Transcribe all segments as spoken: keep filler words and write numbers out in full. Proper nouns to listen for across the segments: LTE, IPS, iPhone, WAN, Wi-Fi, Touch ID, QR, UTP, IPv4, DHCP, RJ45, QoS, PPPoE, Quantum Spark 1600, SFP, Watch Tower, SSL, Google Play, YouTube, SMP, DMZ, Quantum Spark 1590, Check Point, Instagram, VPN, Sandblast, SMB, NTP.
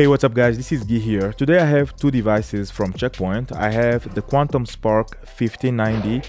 Hey, what's up guys, this is Guy here. Today I have two devices from Check Point. I have the Quantum Spark fifteen ninety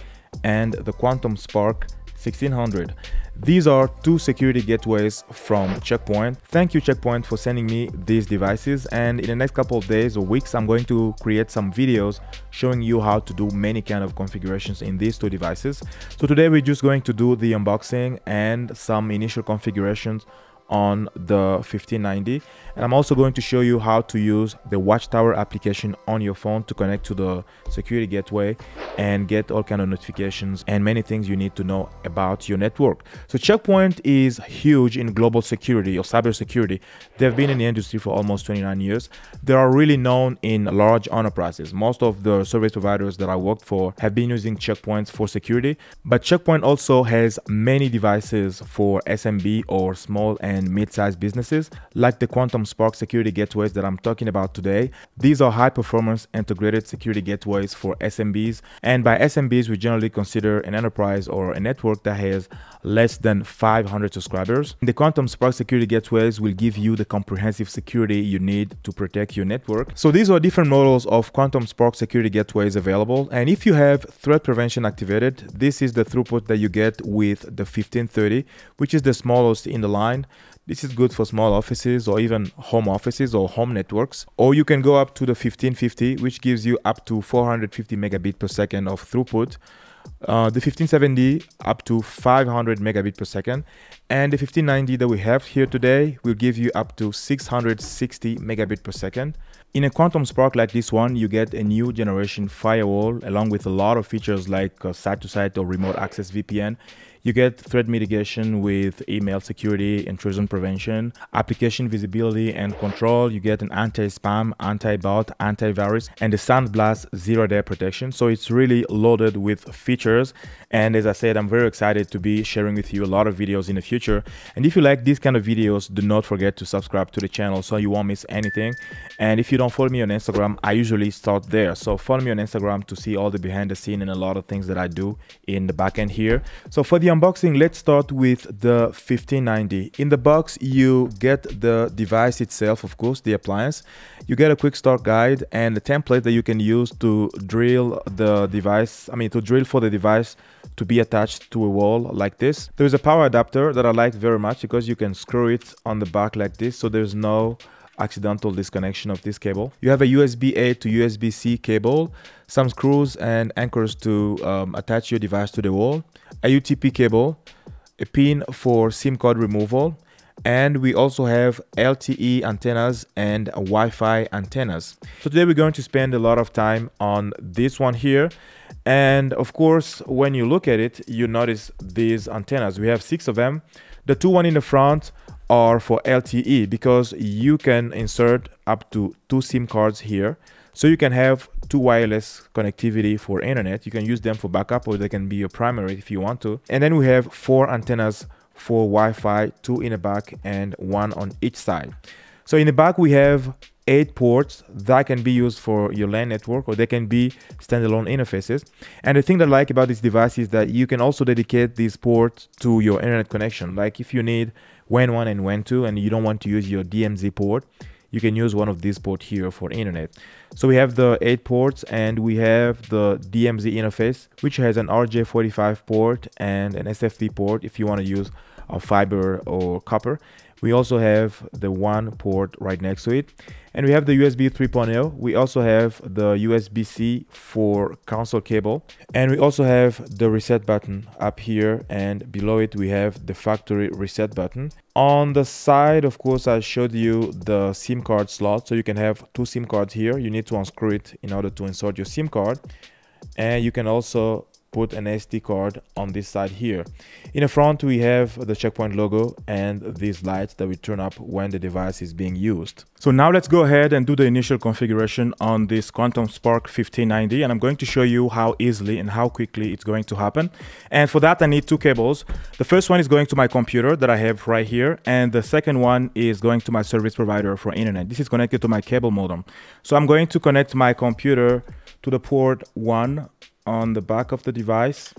and the Quantum Spark sixteen hundred. These are two security gateways from Check Point. Thank you Check Point for sending me these devices, and in the next couple of days or weeks I'm going to create some videos showing you how to do many kind of configurations in these two devices. So today we're just going to do the unboxing and some initial configurations on the fifteen ninety, and I'm also going to show you how to use the Watch Tower application on your phone to connect to the security gateway and get all kind of notifications and many things you need to know about your network. So Check Point is huge in global security or cyber security. They've been in the industry for almost twenty-nine years. They are really known in large enterprises. Most of the service providers that I worked for have been using Check Points for security, but Check Point also has many devices for S M B or small and and mid-sized businesses, like the Quantum Spark security gateways that I'm talking about today. These are high-performance integrated security gateways for S M Bs, and by S M Bs we generally consider an enterprise or a network that has less than five hundred subscribers. The Quantum Spark security gateways will give you the comprehensive security you need to protect your network. So these are different models of Quantum Spark security gateways available, and if you have threat prevention activated, this is the throughput that you get with the fifteen thirty, which is the smallest in the line. This is good for small offices or even home offices or home networks. Or you can go up to the fifteen fifty, which gives you up to four hundred fifty megabit per second of throughput. Uh, the fifteen seventy up to five hundred megabit per second, and the fifteen ninety that we have here today will give you up to six hundred sixty megabit per second. In a Quantum Spark like this one, you get a new generation firewall along with a lot of features like uh, site-to-site or remote access V P N. You get threat mitigation with email security, intrusion prevention, application visibility and control. You get an anti-spam, anti-bot, antivirus, and the Sandblast zero-day protection. So it's really loaded with features, and as I said, I'm very excited to be sharing with you a lot of videos in the future. And if you like these kind of videos, do not forget to subscribe to the channel so you won't miss anything. And if you don't follow me on Instagram, I usually start there, so follow me on Instagram to see all the behind the scene and a lot of things that I do in the back end here. So for the unboxing, let's start with the fifteen ninety. In the box you get the device itself, of course the appliance, you get a quick start guide and a template that you can use to drill the device, I mean to drill for the device to be attached to a wall like this. There is a power adapter that I like very much because you can screw it on the back like this, so there's no accidental disconnection of this cable. You have a U S B A to U S B C cable, some screws and anchors to um, attach your device to the wall, a U T P cable, a pin for SIM card removal, and we also have L T E antennas and Wi-Fi antennas. So today we're going to spend a lot of time on this one here, and of course when you look at it you notice these antennas. We have six of them. The two one in the front are for L T E because you can insert up to two SIM cards here, so you can have two wireless connectivity for internet. You can use them for backup or they can be your primary if you want to. And then we have four antennas for Wi-Fi, two in the back and one on each side. So in the back we have eight ports that can be used for your LAN network or they can be standalone interfaces. And the thing that I like about this device is that you can also dedicate these ports to your internet connection. Like if you need W A N one and W A N two and you don't want to use your D M Z port, you can use one of these ports here for internet. So we have the eight ports and we have the D M Z interface, which has an R J forty-five port and an S F P port if you want to use a fiber or copper. We also have the one port right next to it, and we have the U S B three point oh. We also have the U S B C for console cable, and we also have the reset button up here, and below it we have the factory reset button. On the side, of course, I showed you the SIM card slot, so you can have two SIM cards here. You need to unscrew it in order to insert your SIM card, and you can also put an S D card on this side here. In the front we have the Check Point logo and these lights that we turn up when the device is being used. So now let's go ahead and do the initial configuration on this Quantum Spark fifteen ninety, and I'm going to show you how easily and how quickly it's going to happen. And for that I need two cables. The first one is going to my computer that I have right here, and the second one is going to my service provider for internet. This is connected to my cable modem. So I'm going to connect my computer to the port one on the back of the device,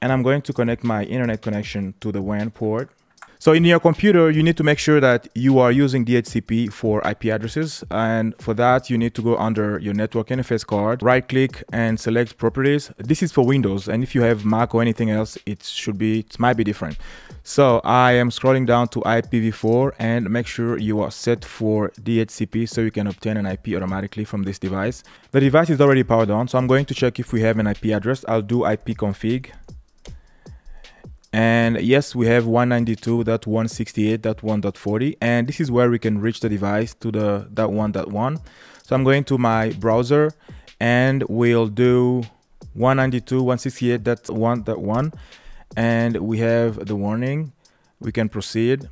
and I'm going to connect my internet connection to the W A N port. So in your computer, you need to make sure that you are using D H C P for I P addresses. And for that, you need to go under your network interface card, right click and select properties. This is for Windows. And if you have Mac or anything else, it should be, it might be different. So I am scrolling down to I P v four and make sure you are set for D H C P so you can obtain an I P automatically from this device. The device is already powered on, so I'm going to check if we have an I P address. I'll do I P config. And yes, we have one ninety-two dot one sixty-eight dot one dot forty, and this is where we can reach the device to the dot one dot one. So I'm going to my browser and we'll do one ninety-two dot one sixty-eight dot one dot one, and we have the warning. We can proceed.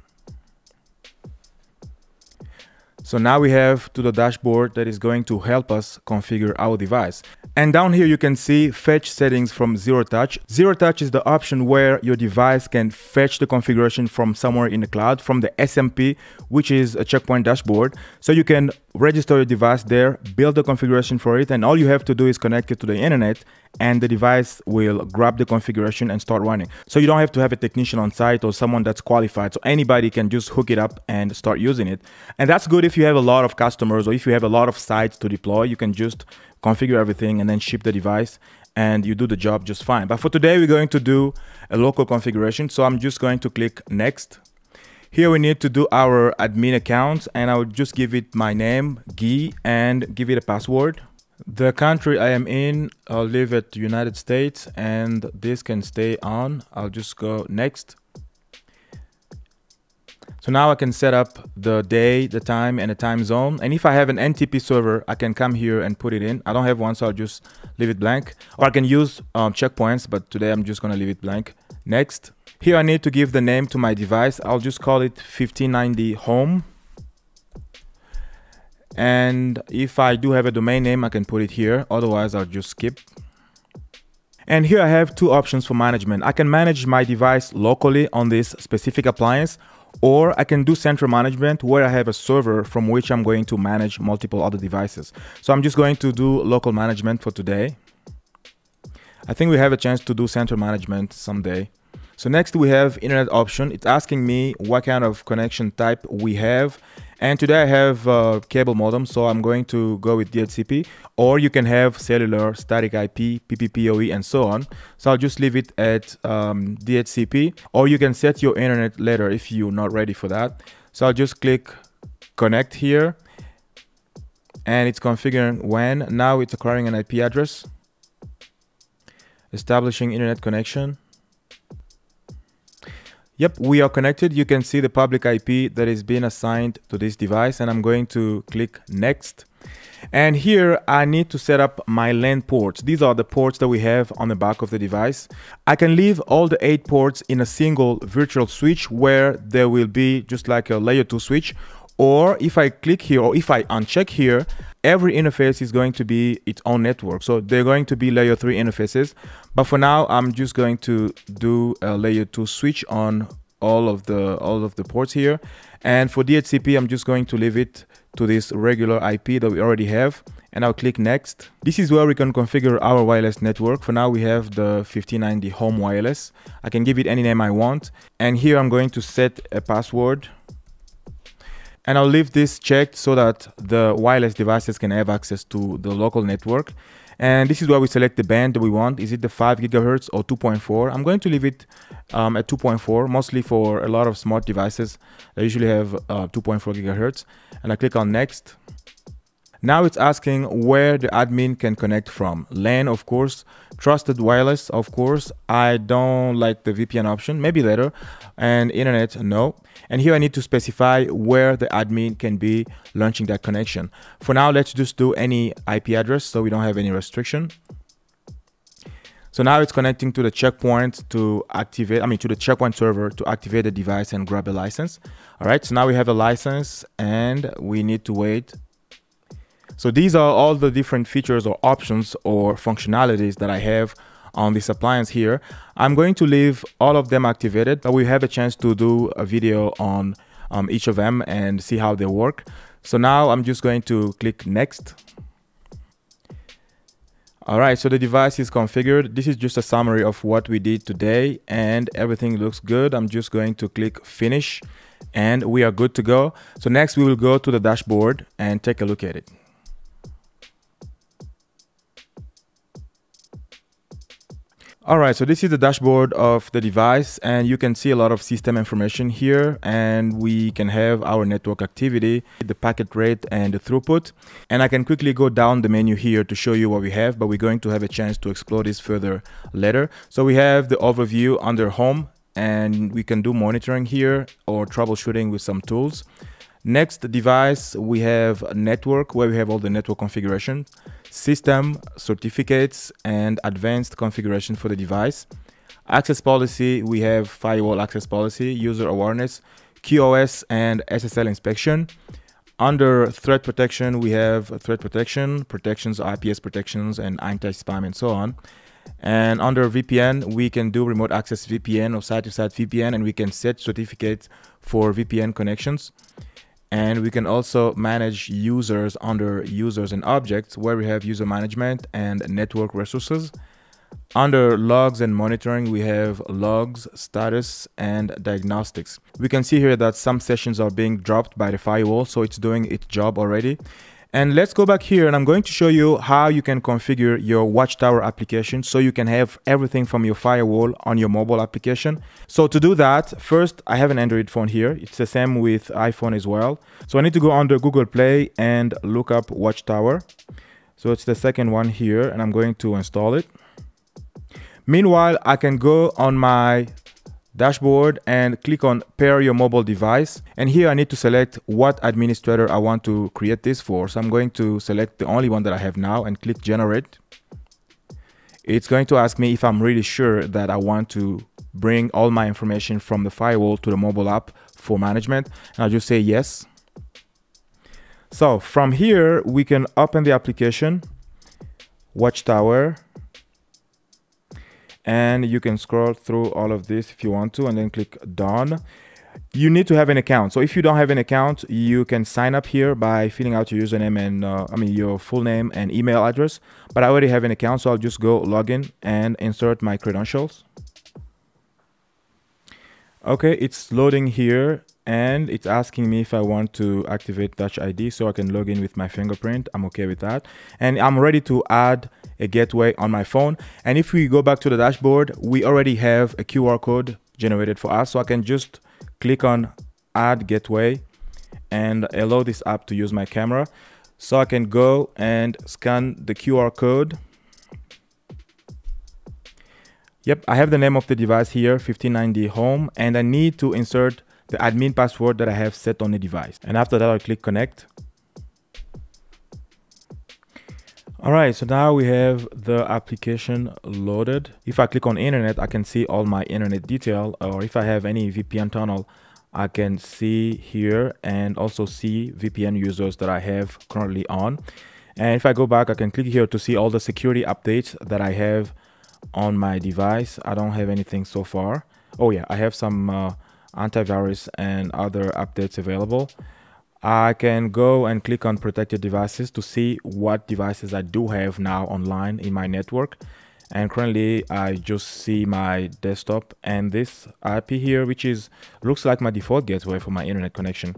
So now we have to the dashboard that is going to help us configure our device. And down here you can see fetch settings from zero touch. Zero touch is the option where your device can fetch the configuration from somewhere in the cloud, from the S M P, which is a Check Point dashboard. So you can register your device there, build the configuration for it, and all you have to do is connect it to the internet and the device will grab the configuration and start running. So you don't have to have a technician on site or someone that's qualified. So anybody can just hook it up and start using it. And that's good if you have a lot of customers or if you have a lot of sites to deploy. You can just configure everything and then ship the device and you do the job just fine. But for today, we're going to do a local configuration. So I'm just going to click next. Here we need to do our admin account, and I would just give it my name, Guy, and give it a password. The country I am in, I'll leave it United States, and this can stay on. I'll just go next. So now I can set up the day, the time, and the time zone. And if I have an N T P server, I can come here and put it in. I don't have one, so I'll just leave it blank. Or I can use um, checkpoints, but today I'm just gonna leave it blank. Next. Here I need to give the name to my device. I'll just call it fifteen ninety home. And if I do have a domain name, I can put it here. Otherwise, I'll just skip. And here I have two options for management. I can manage my device locally on this specific appliance, or I can do central management where I have a server from which I'm going to manage multiple other devices. So I'm just going to do local management for today. I think we have a chance to do central management someday. So next we have internet option. It's asking me what kind of connection type we have. And today I have uh, cable modem, so I'm going to go with D H C P, or you can have cellular, static I P, P P P o E, and so on. So I'll just leave it at um, D H C P, or you can set your internet later if you're not ready for that. So I'll just click connect here, and it's configuring W A N. Now it's acquiring an I P address, establishing internet connection. Yep, we are connected. You can see the public I P that is being assigned to this device, and I'm going to click next. And here I need to set up my LAN ports. These are the ports that we have on the back of the device. I can leave all the eight ports in a single virtual switch where there will be just like a layer two switch. Or if I click here, or if I uncheck here, every interface is going to be its own network. So they're going to be layer three interfaces. But for now, I'm just going to do a layer two switch on all of the all of the ports here. And for D H C P, I'm just going to leave it to this regular I P that we already have. And I'll click next. This is where we can configure our wireless network. For now, we have the fifteen ninety home wireless. I can give it any name I want. And here I'm going to set a password. And I'll leave this checked so that the wireless devices can have access to the local network. And this is where we select the band that we want. Is it the five gigahertz or two point four? I'm going to leave it um, at two point four, mostly for a lot of smart devices that usually have uh, two point four gigahertz. And I click on next. Now it's asking where the admin can connect from. LAN, of course, trusted wireless, of course. I don't like the V P N option, maybe later. And internet, no. And here I need to specify where the admin can be launching that connection. For now, let's just do any I P address so we don't have any restriction. So now it's connecting to the checkpoint to activate, I mean to the checkpoint server to activate the device and grab a license. All right, so now we have a license and we need to wait. So these are all the different features or options or functionalities that I have on this appliance here. I'm going to leave all of them activated, but we have a chance to do a video on um, each of them and see how they work. So now I'm just going to click next. All right, so the device is configured. This is just a summary of what we did today, and everything looks good. I'm just going to click finish and we are good to go. So next we will go to the dashboard and take a look at it. All right, so this is the dashboard of the device, and you can see a lot of system information here, and we can have our network activity, the packet rate and the throughput. And I can quickly go down the menu here to show you what we have, but we're going to have a chance to explore this further later. So we have the overview under home, and we can do monitoring here or troubleshooting with some tools. Next device, we have a network where we have all the network configuration, system, certificates, and advanced configuration for the device. Access policy, we have firewall access policy, user awareness, Q O S and S S L inspection. Under threat protection, we have threat protection, protections, I P S protections, and anti-spam and so on. And under V P N, we can do remote access V P N or site-to-site V P N, and we can set certificates for V P N connections. And we can also manage users under users and objects, where we have user management and network resources. Under logs and monitoring, we have logs, status, and diagnostics. We can see here that some sessions are being dropped by the firewall, so it's doing its job already. And let's go back here, and I'm going to show you how you can configure your Watch Tower application so you can have everything from your firewall on your mobile application. So to do that, first, I have an Android phone here. It's the same with iPhone as well. So I need to go under Google Play and look up Watch Tower. So it's the second one here, and I'm going to install it. Meanwhile, I can go on my dashboard and click on pair your mobile device, and here I need to select what administrator I want to create this for. So I'm going to select the only one that I have now and click generate. It's going to ask me if I'm really sure that I want to bring all my information from the firewall to the mobile app for management, and I'll just say yes. So from here we can open the application Watch Tower, and you can scroll through all of this if you want to, and then click done. You need to have an account. So if you don't have an account, you can sign up here by filling out your username and uh, I mean your full name and email address. But I already have an account, so I'll just go login and insert my credentials. Okay, it's loading here, and it's asking me if I want to activate Touch I D, so I can log in with my fingerprint. I'm okay with that. And I'm ready to add a gateway on my phone. And if we go back to the dashboard, we already have a Q R code generated for us. So I can just click on add gateway and allow this app to use my camera. So I can go and scan the Q R code. Yep, I have the name of the device here, fifteen ninety home, and I need to insert the admin password that I have set on the device. And after that, I'll click connect. All right, so now we have the application loaded. If I click on internet, I can see all my internet detail, or if I have any V P N tunnel, I can see here and also see V P N users that I have currently on. And if I go back, I can click here to see all the security updates that I have on my device. I don't have anything so far. Oh yeah, I have some uh, antivirus and other updates available. I can go and click on protected devices to see what devices I do have now online in my network. And currently I just see my desktop and this I P here, which is looks like my default gateway for my internet connection.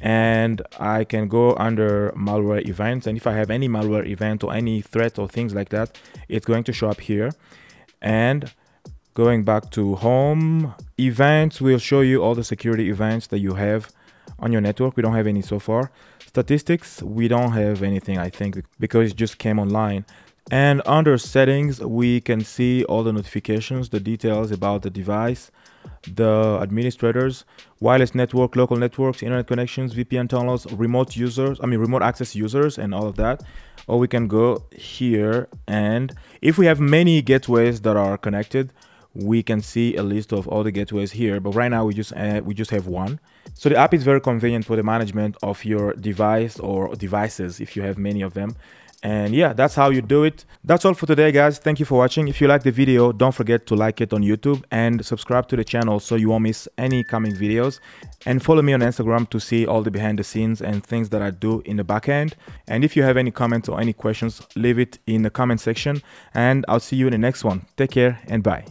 And I can go under malware events, and if I have any malware event or any threat or things like that, it's going to show up here. And going back to home, events will show you all the security events that you have on your network. We don't have any so far. Statistics, we don't have anything, I think, because it just came online. And under settings, we can see all the notifications, the details about the device, the administrators, wireless network, local networks, internet connections, V P N tunnels, remote users, I mean remote access users, and all of that. Or we can go here, and if we have many gateways that are connected, we can see a list of all the gateways here, but right now we just uh, we just have one. So the app is very convenient for the management of your device or devices if you have many of them. And yeah, that's how you do it. That's all for today, guys. Thank you for watching. If you like the video, don't forget to like it on YouTube and subscribe to the channel so you won't miss any coming videos. And follow me on Instagram to see all the behind the scenes and things that I do in the back end. And if you have any comments or any questions, leave it in the comment section. And I'll see you in the next one. Take care and bye.